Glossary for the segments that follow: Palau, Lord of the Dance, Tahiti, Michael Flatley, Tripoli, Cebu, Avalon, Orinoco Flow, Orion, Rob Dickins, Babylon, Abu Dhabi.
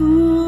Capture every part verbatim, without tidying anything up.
Oh,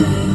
Thank you.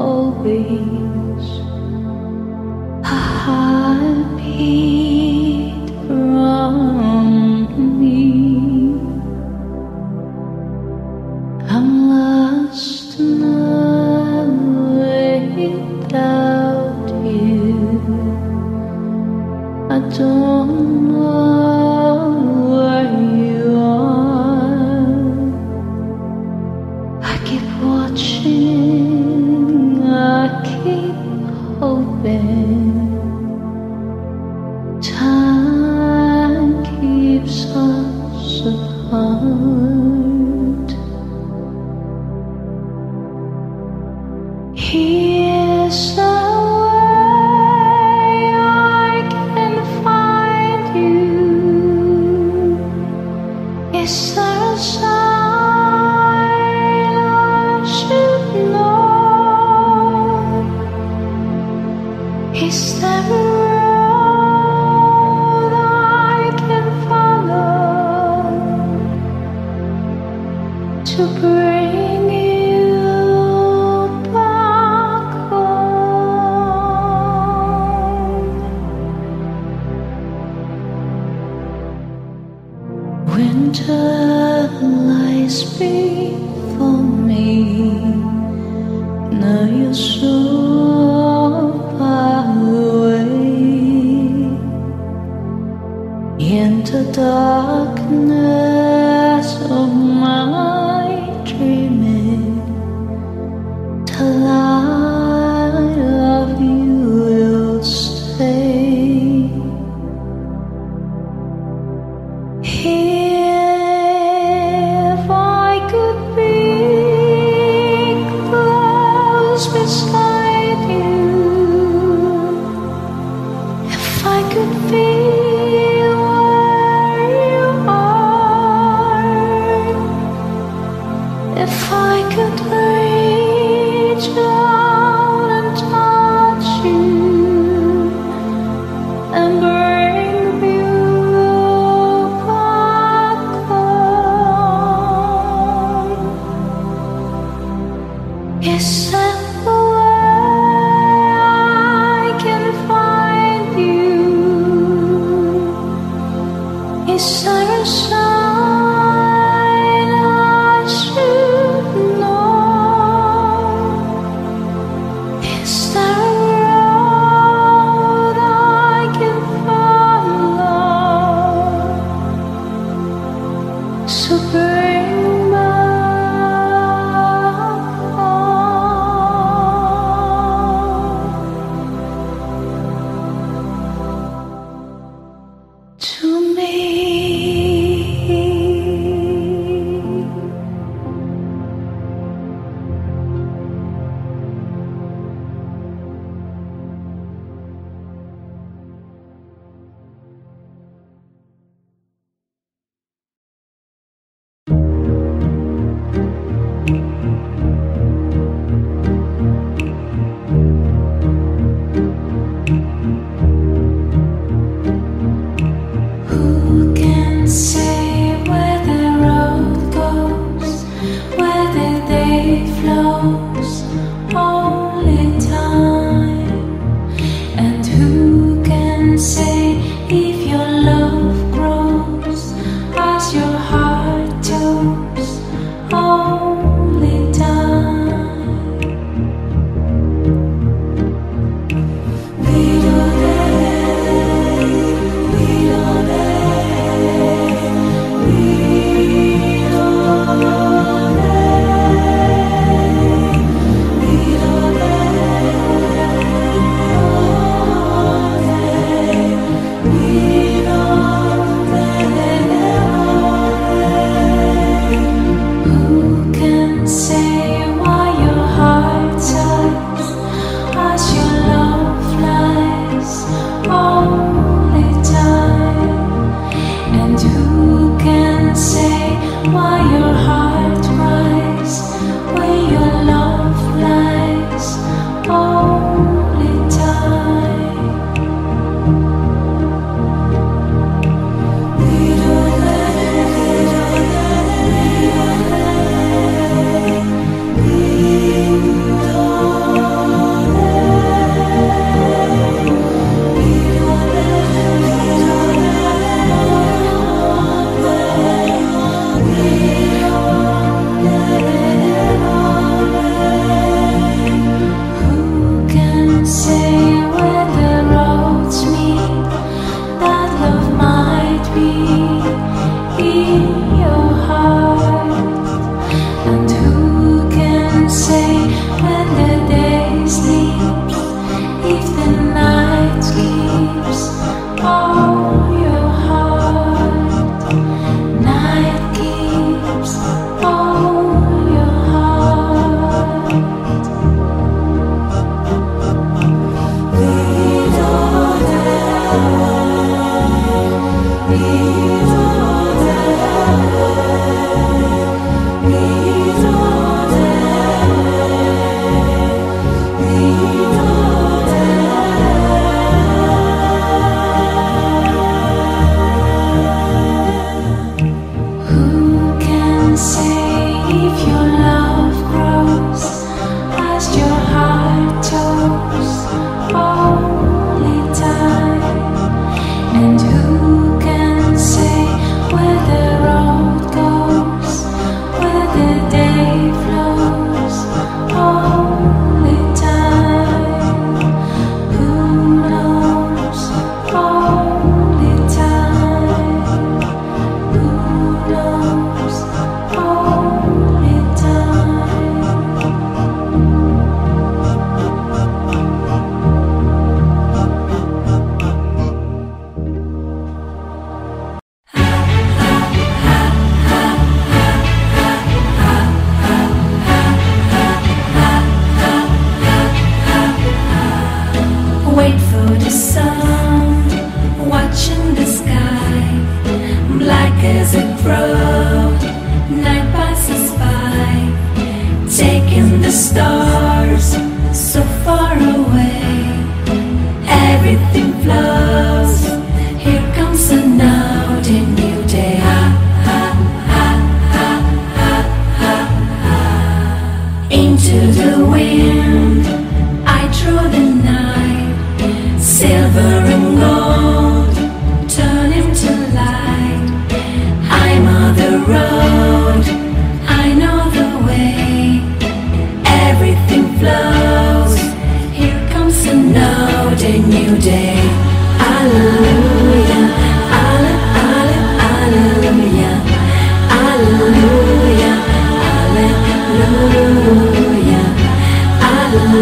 always a heartbeat from me. I'm lost in love without you. I don't know where you are. I keep watching, I keep hoping. Time keeps us apart. Here's the way I can find you. Is there a sign I should know? Is there a road I can follow to bring you? Winter lies before me. Now you're so far away. In the darkness of my dreaming, the light of you will stay. Here beside you, if I could feel where you are, if I could reach out and touch you and bring you back home. Is that super.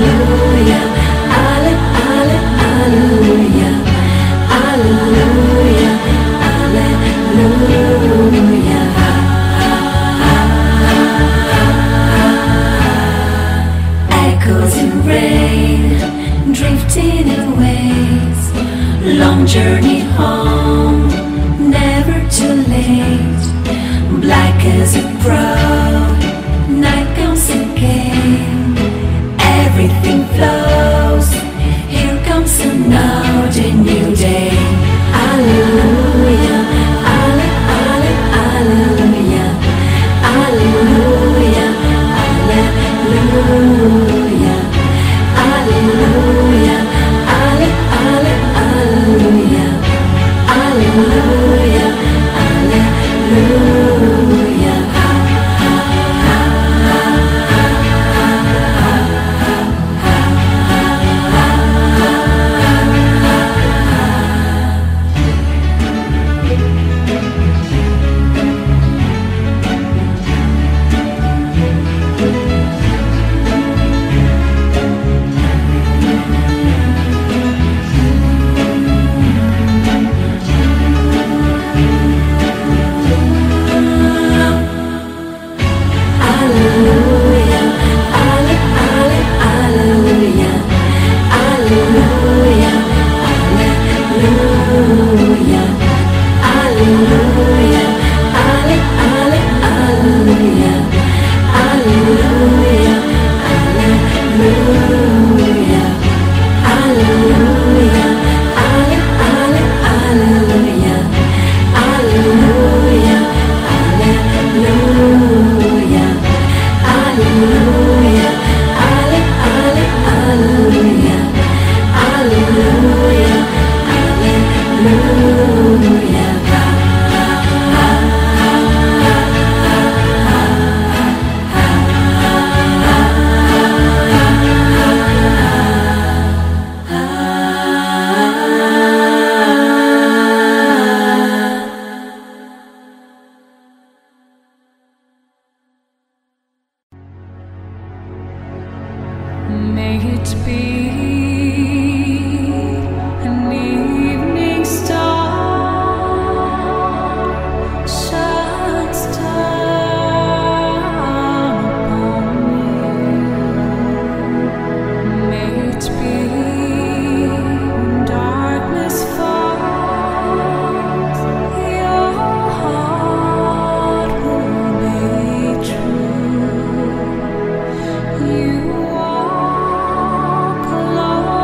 You walk alone.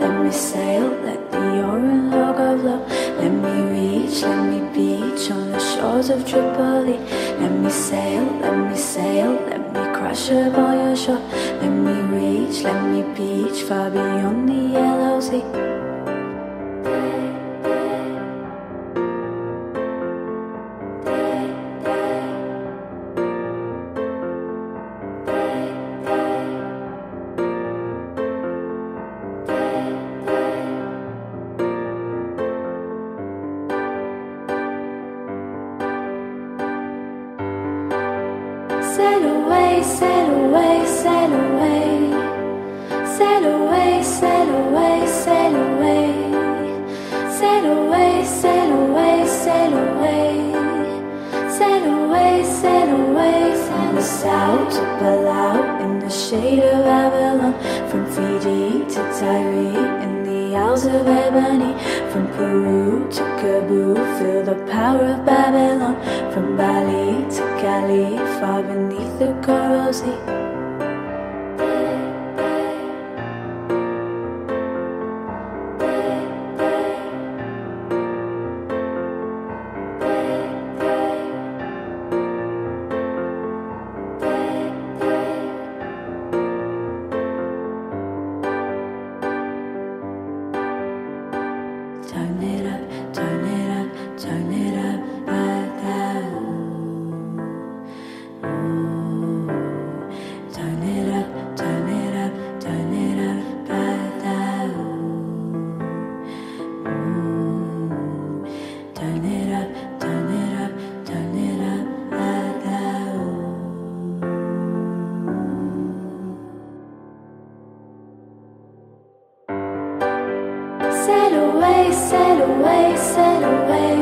let me sail, let the Orinoco flow. Let me reach, let me beach on the shores of Tripoli. Let me sail, let me sail, let me crush upon your shore. Let me reach, let me beach far beyond the yellow sea. Sail away, sail away, sail away. Sail away, sail away, sail away. Sail away, sail away, sail away. Sail away, sail away. From the south to Palau, in the shade of Avalon. From Fiji to Tahiti, in the Isles of Ebony. From Peru to Cebu, feel the power of Babylon. From Bali to Cali, far beneath the coral sea. Turn it up, turn it up, turn it up like that. Ooh, ooh. Turn it up, turn it up, turn it up like that. Ooh, ooh. Turn it up, turn it up, turn it up like that. Ooh. Sail away, sail away, sail away.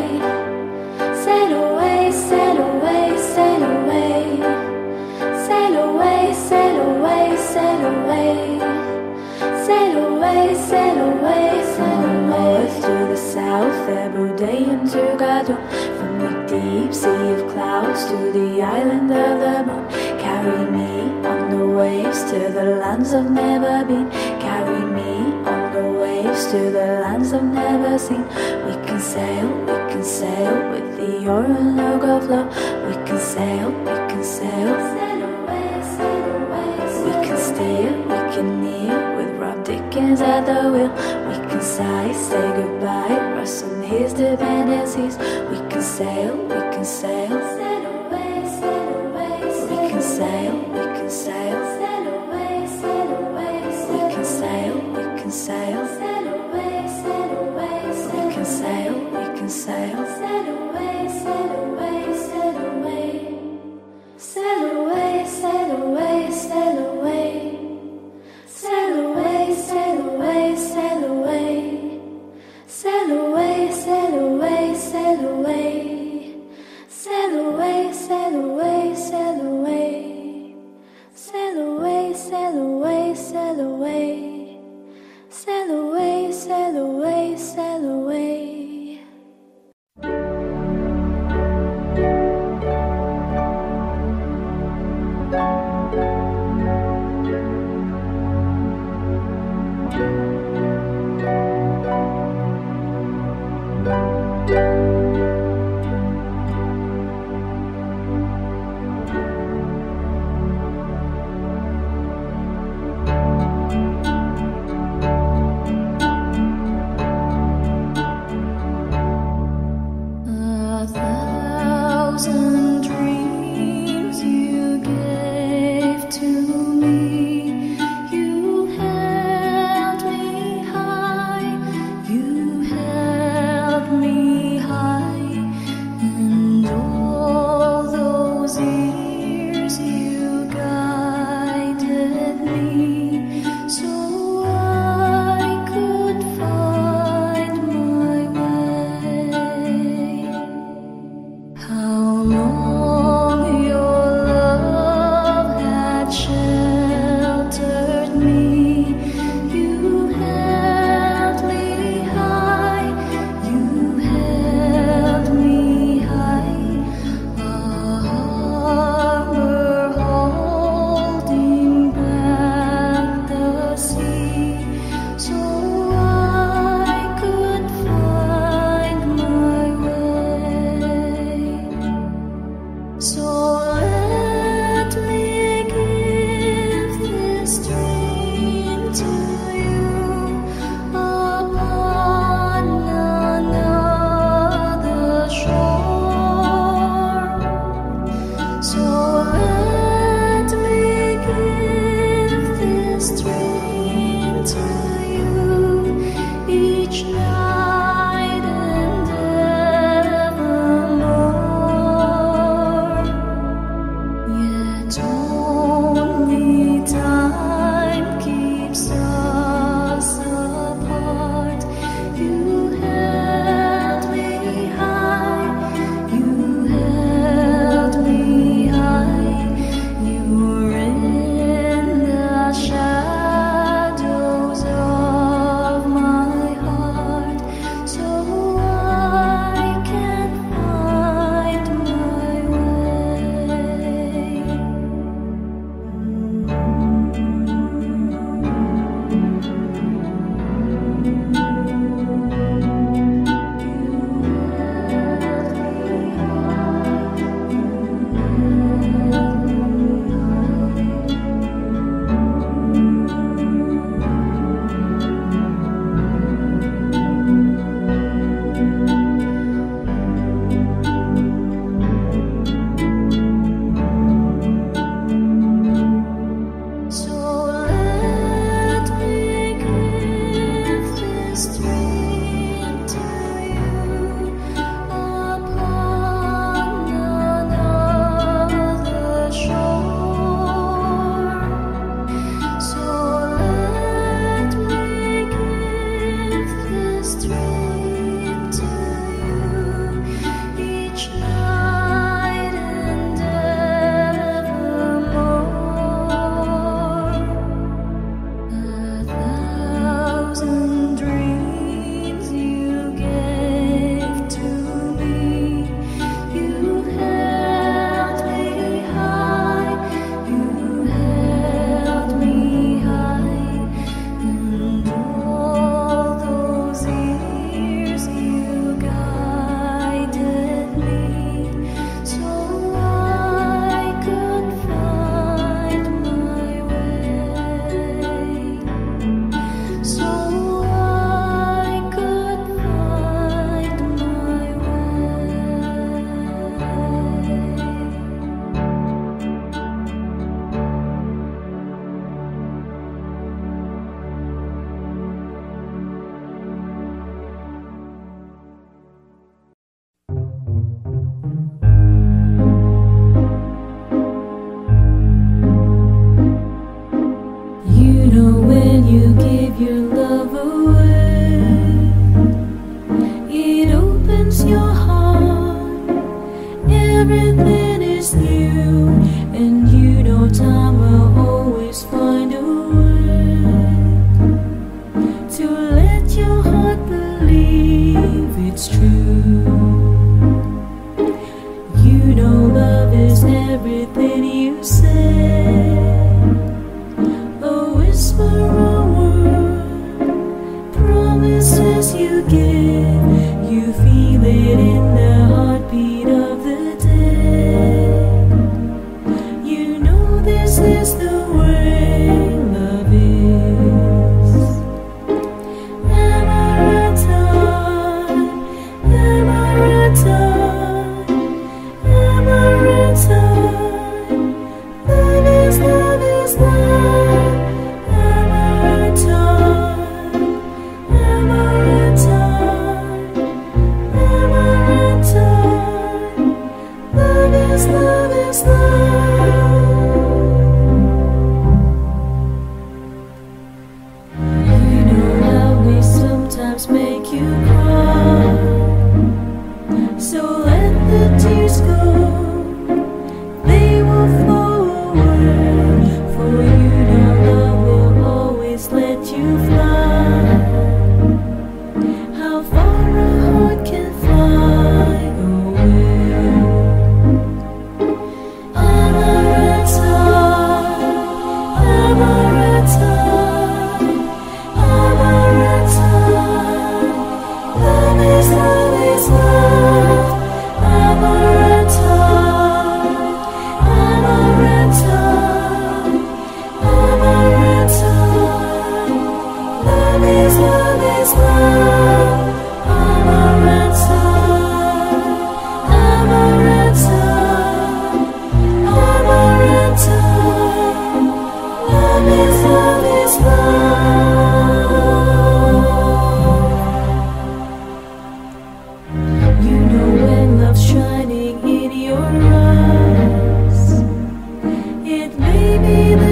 Sail away, sail away, sail away. Sail away, sail away, sail away. Sail away, sail away, sail away. To the south, Abu Dhabi and Tugadu. From the deep sea of clouds to the island of the moon. Carry me on the waves to the lands I've never been. Carry me on the waves to the lands I've never seen. We can sail, we can sail with the Orinoco flow. We can sail, we can sail. Sail away, sail away. We can steer, we can kneel with Rob Dickins at the wheel. We can sigh, say goodbye, rust on his dependencies. We can sail, we can sail. Sail away, sail away. We can sail, we can sail. Sail away, sail away. We can sail, we can sail. Sail, we can sail. Sail away, sail away, sail away. Sail away, sail away, sail away. Sail away, sail away, sail away. Sail away, sail away, sail away. Sail away, sail away, sail away. Sail away, sail away, sail away. Sail away, sail away, sail away. know when you give your love away, it opens your heart. Everything is new, and you know time will always find a way to let your heart believe it's true. You know love is everything you say. Promises you give, you feel it in the heartbeat of the day. You know this is the way love is. Am I right on? Am I right on? Am I right on? Love is, love is love. Love is love. You know how we sometimes make you cry, so let the tears go, they will flow away. For you know love will always let you fly. How far a heart can fly away.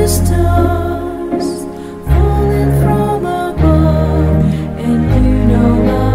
Stars falling from above, and you know love.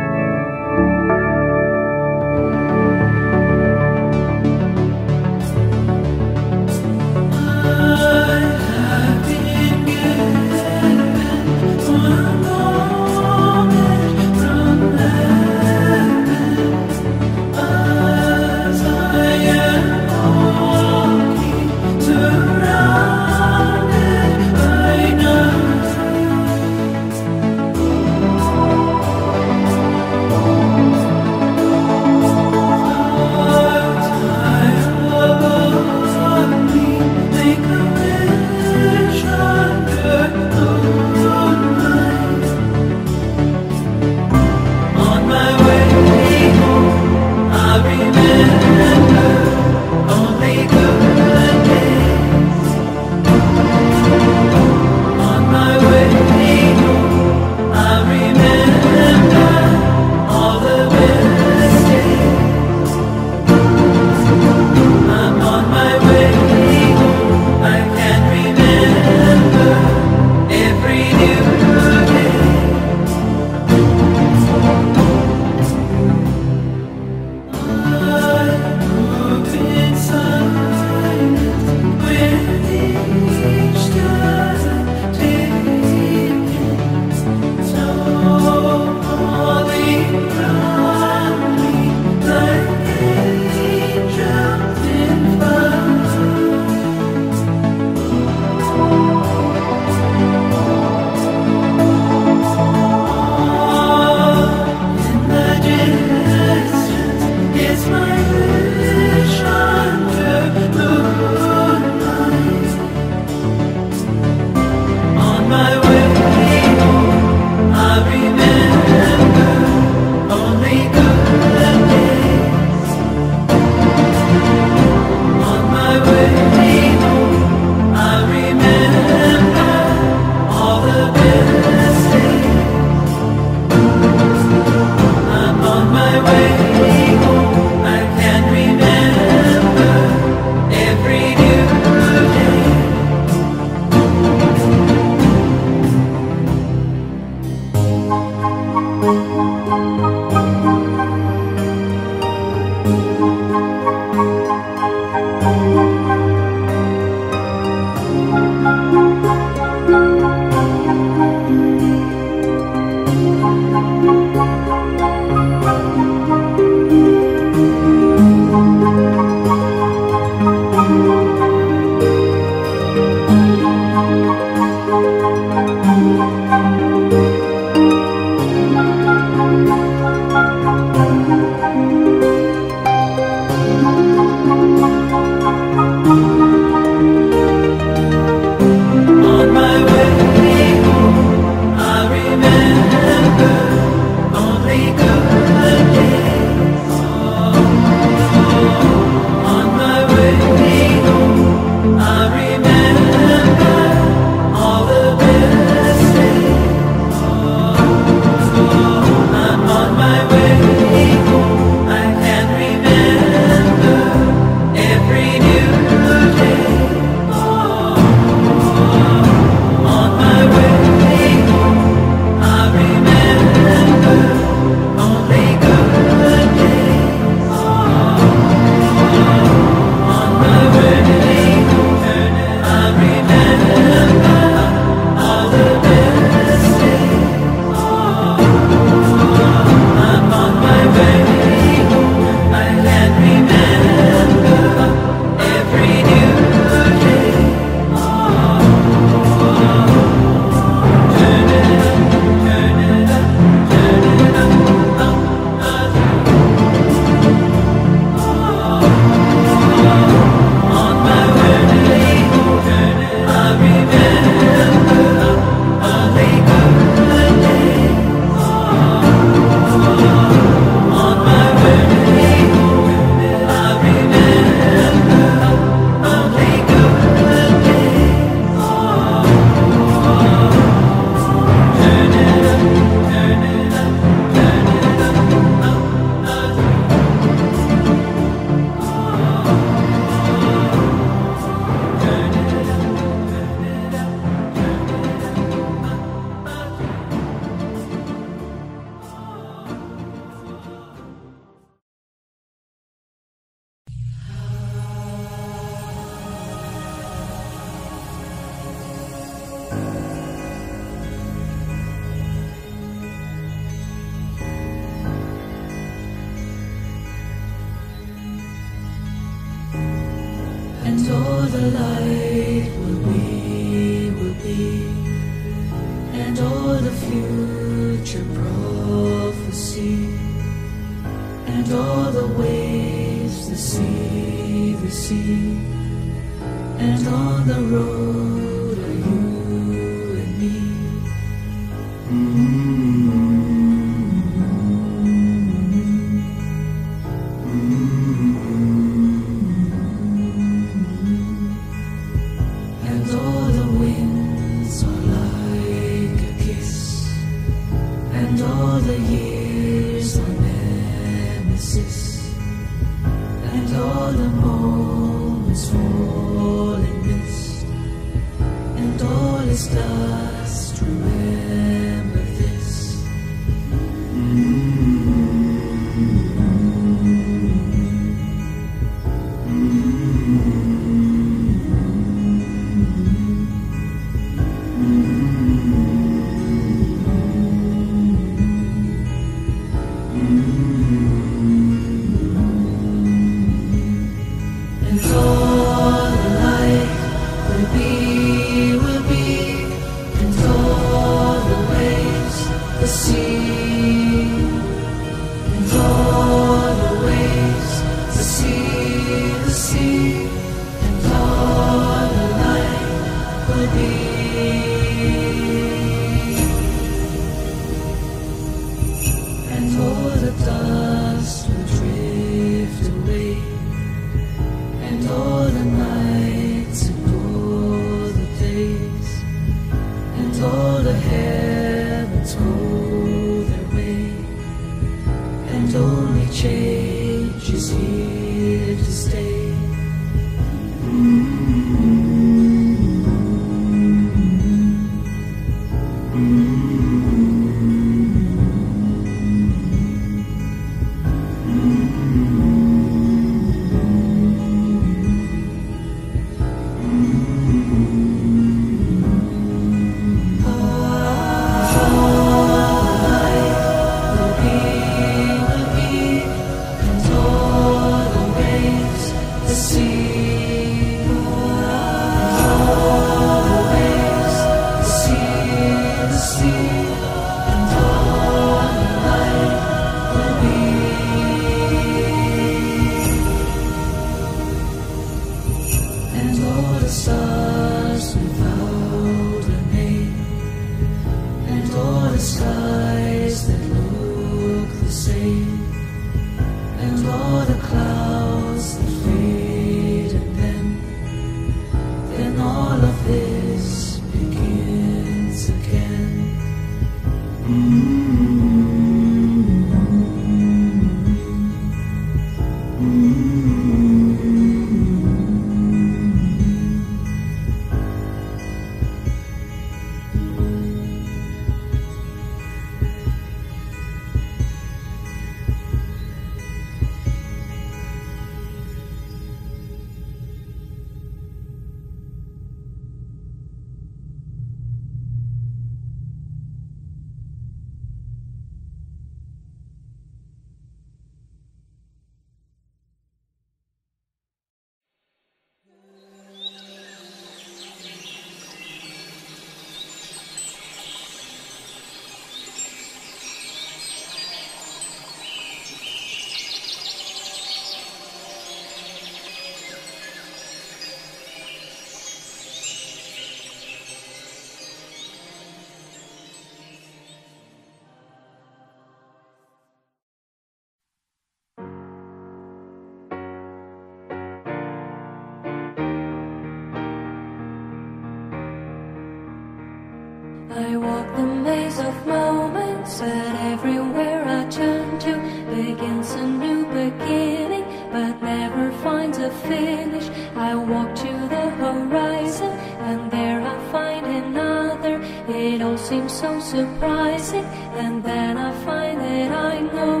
I walk the maze of moments that everywhere I turn to begins a new beginning, but never finds a finish. I walk to the horizon and there I find another. It all seems so surprising, and then I find that I know.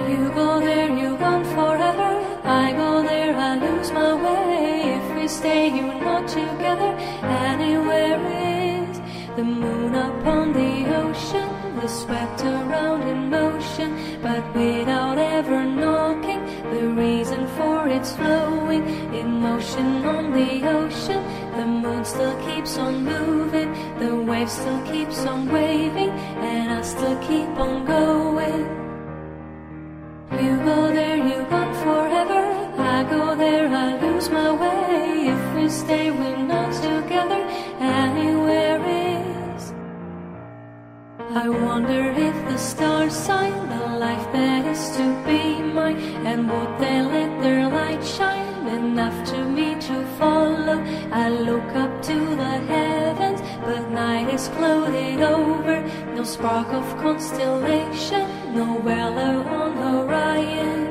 You go there, you gone forever. I go there, I lose my way. If we stay, you're not together. Anywhere is the moon upon the ocean, the swept around in motion, but without ever knocking. The reason for its flowing in motion on the ocean. The moon still keeps on moving, the wave still keeps on waving, and I still keep on going. You go there, you gone forever. I go there, I lose my way. If we stay, we're not together. Anywhere is. I wonder if the stars sign the life that is to be mine, and would they let their light shine enough to me to follow? I look up to the heavens, but night is clouded over. No spark of constellation, no valor on Orion.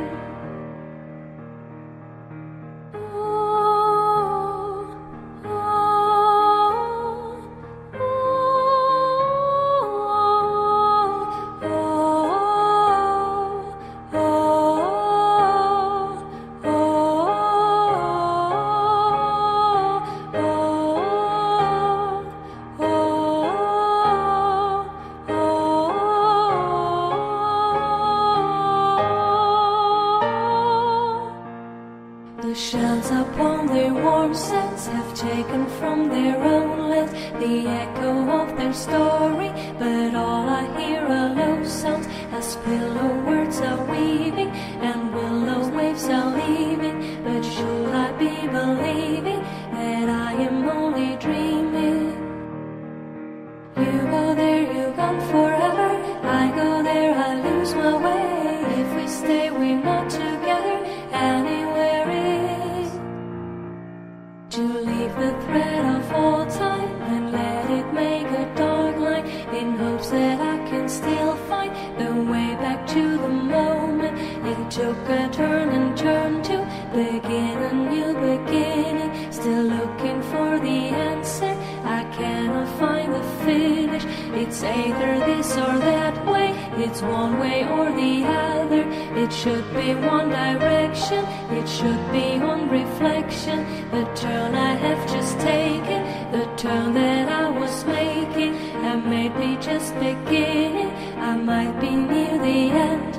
The shells upon their warm sands have taken from their own land the echo of their story, but all I hear are low sounds as pillow words are weaving and willow waves are leaving. But should I be believing that I am only dreaming? You go there, you gone forever. I go there, I lose my way. If we stay, we're not together. Anywhere is. To leave the thread of all time and let it make a dark line, in hopes that I can still find the way back to the moment. It took a turn and turned to begin a new beginning. Still looking for the answer, I cannot find the finish. It's either this or that way, it's one way or the other. It should be one direction, it should be on reflection. The turn I have just taken, the turn that I was making, I may be just beginning, I might be near the end.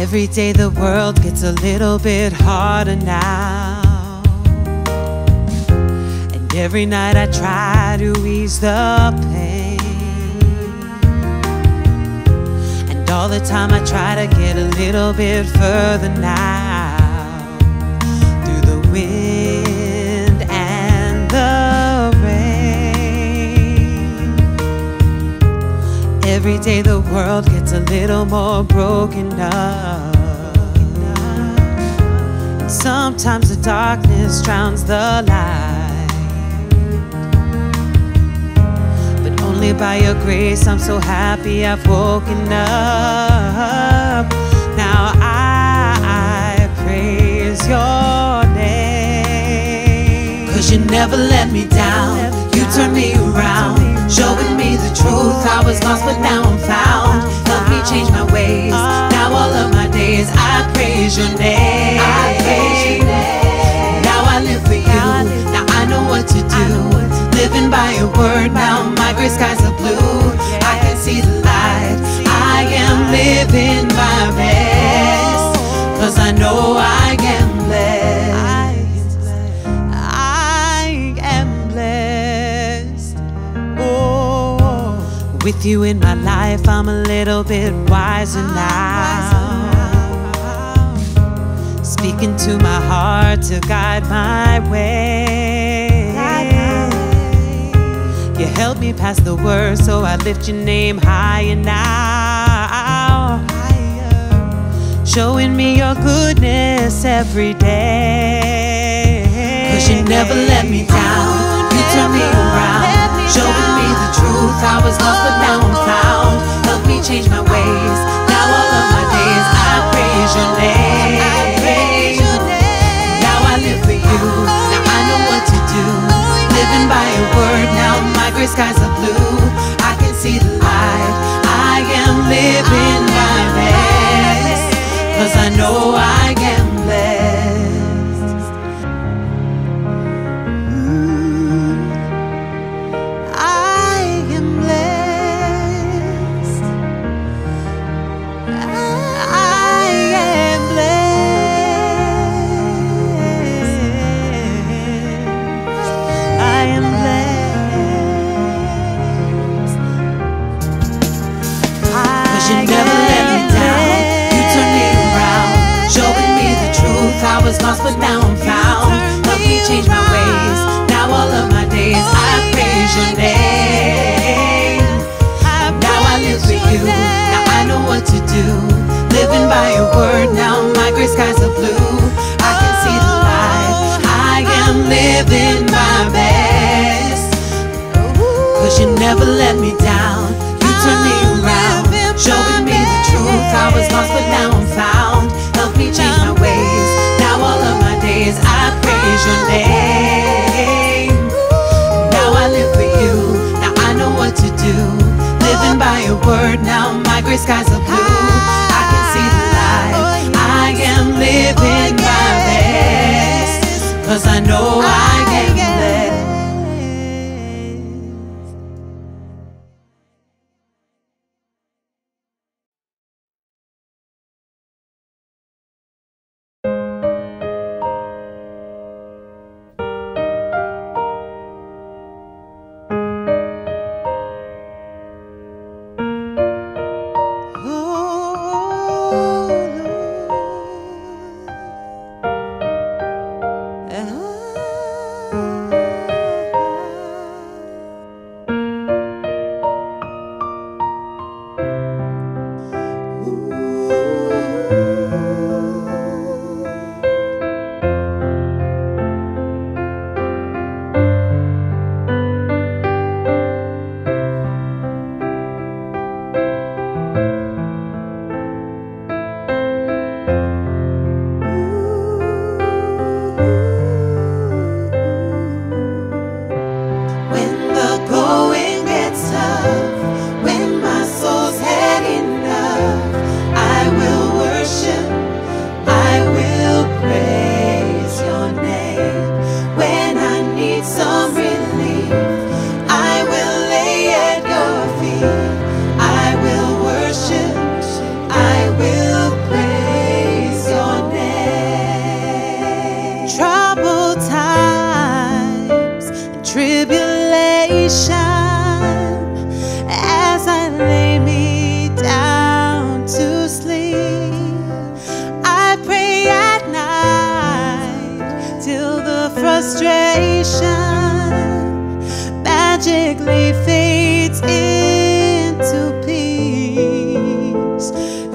Every day the world gets a little bit harder now, and every night I try to ease the pain, and all the time I try to get a little bit further now, through the wind and the rain. Every day the world gets a little more broken up, and sometimes the darkness drowns the light, but only by your grace I'm so happy I've woken up. Now I, I praise your name, 'cause you never let me down, you turn me around, showing me the truth. I was lost but now I'm found. Help me change my ways, now all of my days I praise your name. I praise your name. Now I live for you, now I know what to do. Living by your word, now my gray skies are blue. I can see the light, I am living my best, 'cause I know I am blessed. With you in my life, I'm a little bit wiser now, speaking to my heart to guide my way. You help me pass the word, so I lift your name higher now, showing me your goodness every day. 'Cause you never let me down, you turn me around, showing me the truth. I was lost but now I'm found. Help me change my ways, now all of my days I praise your name. Now I live for you, now I know what to do. Living by your word, now my gray skies are blue. I can see the light, I am living my best, 'cause I know I am blessed. Lost but now I'm found. Help me change my ways, now all of my days I praise your name. Now I live for you, now I know what to do. Living by your word, now my gray skies are blue. I can see the light, I am living my best, 'cause you never let me down, you turn me around, showing me the truth. I was lost but now I'm found. Help me change my ways, all of my days I praise your name. Now I live for you, now I know what to do. Living by your word, now my gray skies are blue. I can see the light, I am living my best, 'cause I know I am blessed.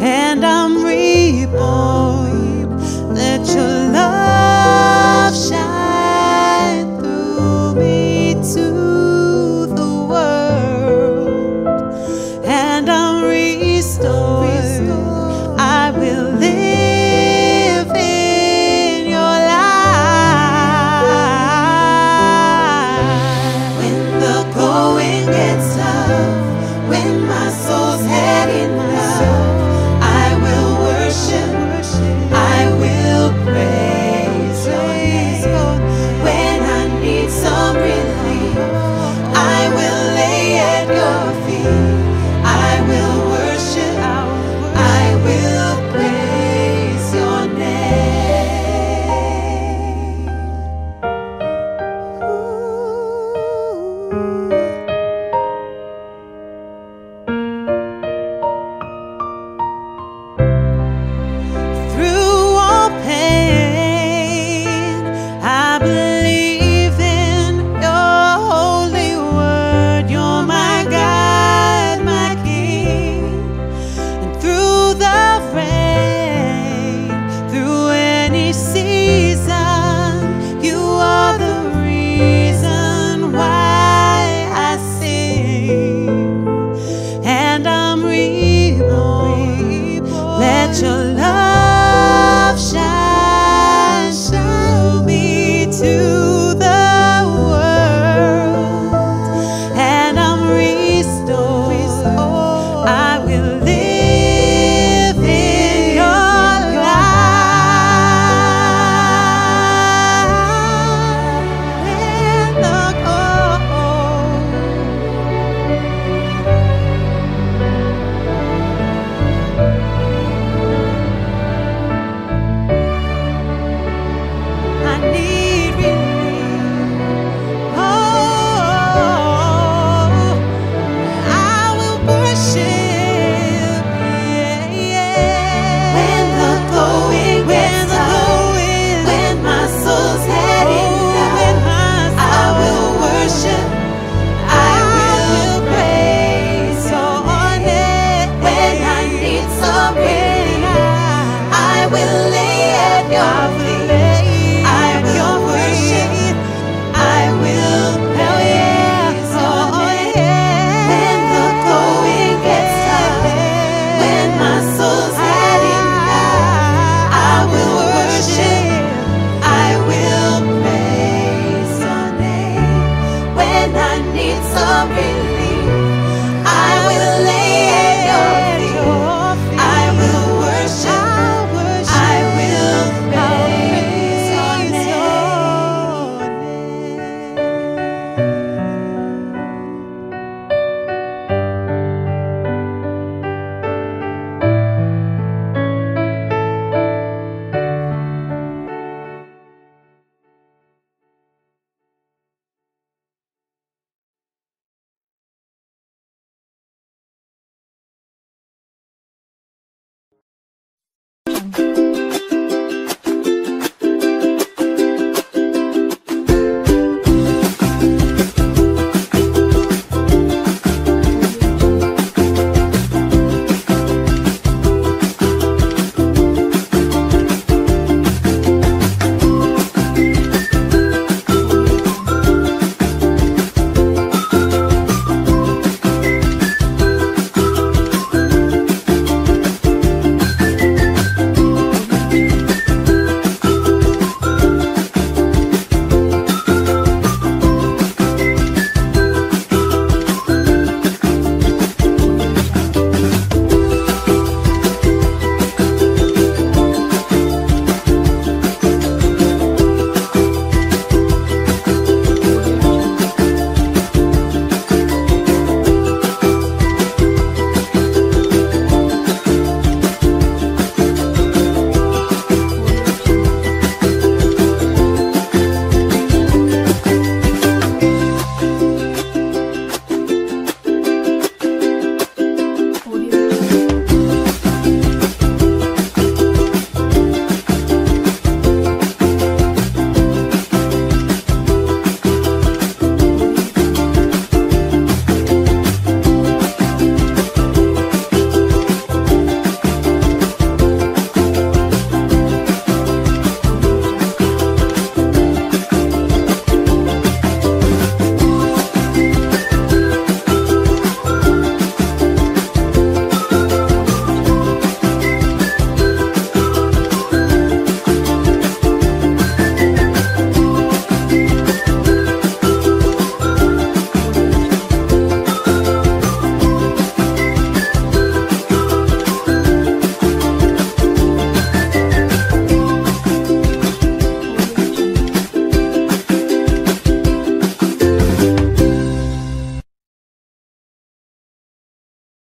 and I'm reborn. Let your love shine through me to the world, and I'm restored. I will live in your light. When the going gets tough, when my soul's heading low, I will worship, I will praise your name. When I need some relief, I will lay at your feet. I will worship, I will praise your name. Ooh. Through all pain, I believe in your holy word. You're my God, my King. And through the rain, through any season, you are the reason why I sing. And I'm reborn. Let your love shine, show me to the world, and I'm restored. I will live in your light. When the cold I need relief, oh, I will worship, yeah, yeah. When the going gets tough, when my soul's heading down, I will worship, I will praise your name. When I need some relief, I will lay at your feet. I will worship, I will praise your name. When the going gets tough, when my soul's heading down, I will worship, I will praise your name. When I need some relief, I will lay at your feet. I will worship, I will praise your name. Thank you.